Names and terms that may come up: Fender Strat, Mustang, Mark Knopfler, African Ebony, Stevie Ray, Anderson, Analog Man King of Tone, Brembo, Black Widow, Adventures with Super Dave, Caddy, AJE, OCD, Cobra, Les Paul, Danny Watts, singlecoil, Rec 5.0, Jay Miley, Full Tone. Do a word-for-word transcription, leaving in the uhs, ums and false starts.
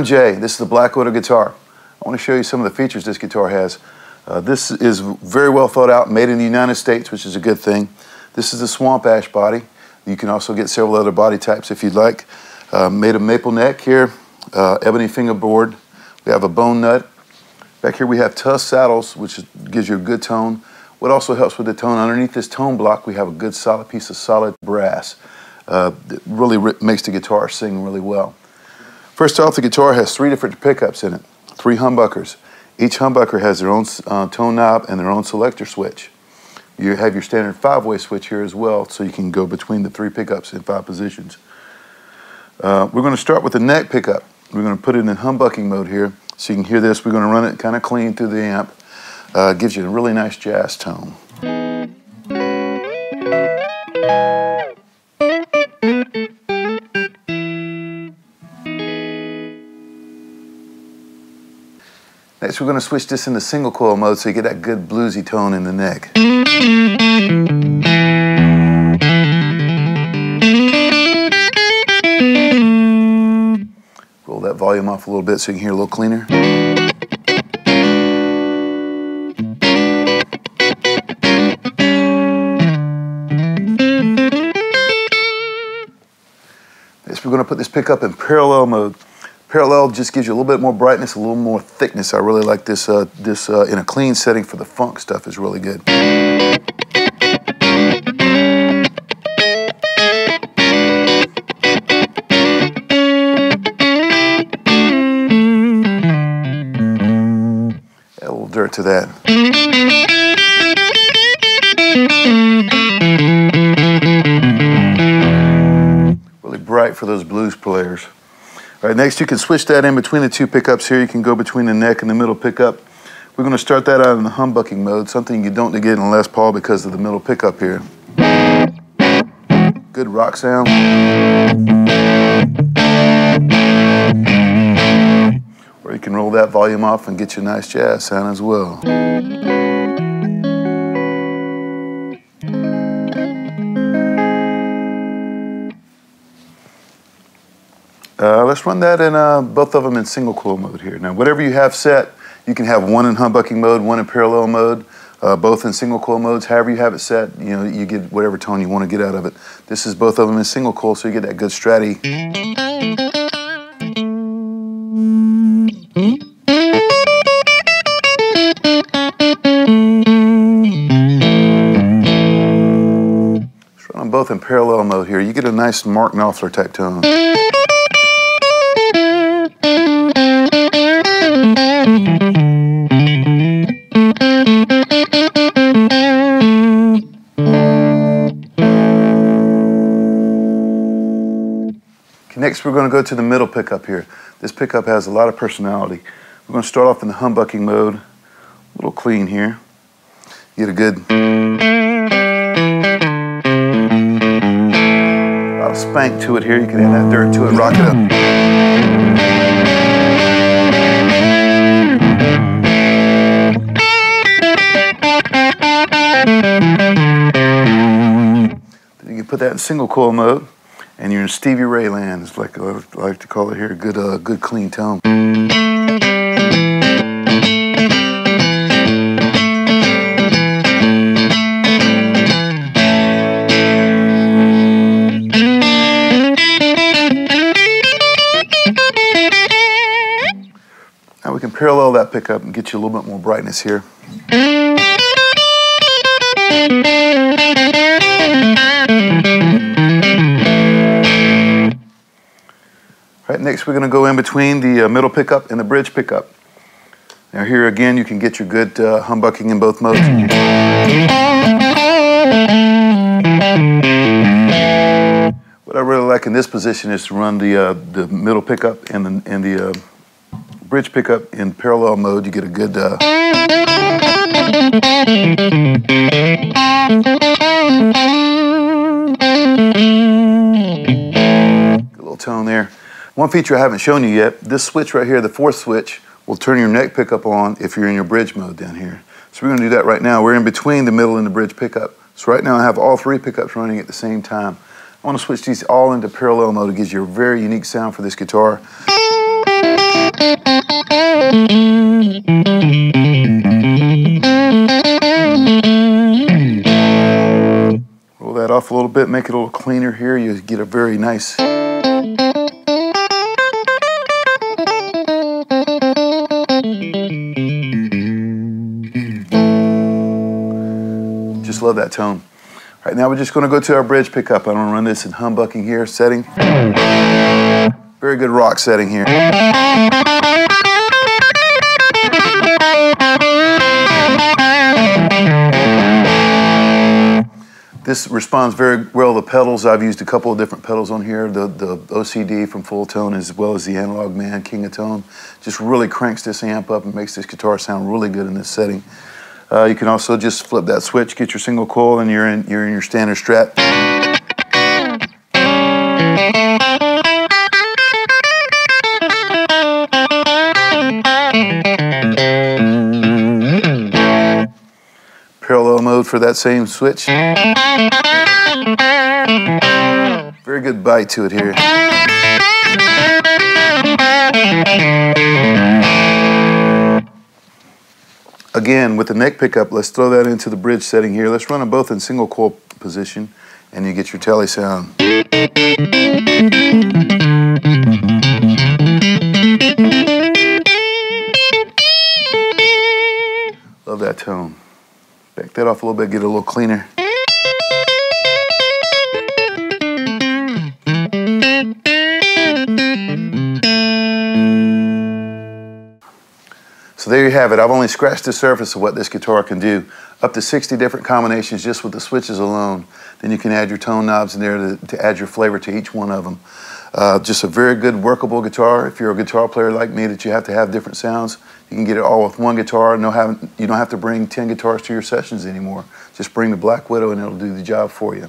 I'm Jay. This is the Black Widow guitar. I want to show you some of the features this guitar has. Uh, this is very well thought out, made in the United States, which is a good thing. This is the swamp ash body. You can also get several other body types if you'd like. Uh, made of maple neck here, uh, ebony fingerboard. We have a bone nut. Back here we have tusk saddles, which gives you a good tone. What also helps with the tone, underneath this tone block, we have a good solid piece of solid brass. Uh, it really r makes the guitar sing really well. First off, the guitar has three different pickups in it, three humbuckers. Each humbucker has their own uh, tone knob and their own selector switch. You have your standard five-way switch here as well, so you can go between the three pickups in five positions. Uh, we're going to start with the neck pickup. We're going to put it in humbucking mode here, so you can hear this. We're going to run it kind of clean through the amp. Uh, gives you a really nice jazz tone. Next, we're going to switch this into single coil mode so you get that good bluesy tone in the neck. Roll that volume off a little bit so you can hear a little cleaner. Next, we're going to put this pickup in parallel mode. Parallel just gives you a little bit more brightness, a little more thickness. I really like this, uh, this uh, in a clean setting for the funk stuff is really good. Add a little dirt to that. Really bright for those blues players. All right, next you can switch that in between the two pickups here. You can go between the neck and the middle pickup. We're going to start that out in the humbucking mode, something you don't get in Les Paul because of the middle pickup here. Good rock sound. Or you can roll that volume off and get your nice jazz sound as well. Uh, let's run that in uh, both of them in single coil mode here. Now, whatever you have set, you can have one in humbucking mode, one in parallel mode, uh, both in single coil modes. However you have it set, you know, you get whatever tone you want to get out of it. This is both of them in single coil, so you get that good stratty. Let's run them both in parallel mode here. You get a nice Mark Knopfler type tone. Next, we're going to go to the middle pickup here. This pickup has a lot of personality. We're going to start off in the humbucking mode, a little clean here. You get a good, a lot of spank to it here. You can add that dirt to it, rock it up. Then you can put that in single coil mode. And you're in Stevie Ray land, it's like I like to call it here, good, uh, good clean tone. Now we can parallel that pickup and get you a little bit more brightness here. Right, next we're going to go in between the uh, middle pickup and the bridge pickup. Now here again you can get your good uh, humbucking in both modes. What I really like in this position is to run the, uh, the middle pickup and the, and the uh, bridge pickup in parallel mode. You get a good... Uh, good little tone there. One feature I haven't shown you yet, this switch right here, the fourth switch, will turn your neck pickup on if you're in your bridge mode down here. So we're going to do that right now. We're in between the middle and the bridge pickup. So right now I have all three pickups running at the same time. I want to switch these all into parallel mode. It gives you a very unique sound for this guitar. Roll that off a little bit, make it a little cleaner here. You get a very nice... Just love that tone. All right, now we're just gonna go to our bridge pickup. I'm gonna run this in humbucking here, setting. Very good rock setting here. This responds very well to the pedals. I've used a couple of different pedals on here. The, the O C D from Full Tone as well as the Analog Man King of Tone. Just really cranks this amp up and makes this guitar sound really good in this setting. Uh, you can also just flip that switch, get your single coil, and you're in, you're in your standard Strat. Parallel mode for that same switch. Very good bite to it here. Again, with the neck pickup, let's throw that into the bridge setting here. Let's run them both in single coil position, and you get your tele sound. Love that tone. Back that off a little bit, get it a little cleaner. So there you have it. I've only scratched the surface of what this guitar can do. Up to sixty different combinations just with the switches alone. Then you can add your tone knobs in there to, to add your flavor to each one of them. Uh, just a very good workable guitar. If you're a guitar player like me that you have to have different sounds, you can get it all with one guitar. No having, you don't have to bring ten guitars to your sessions anymore. Just bring the Black Widow and it'll do the job for you.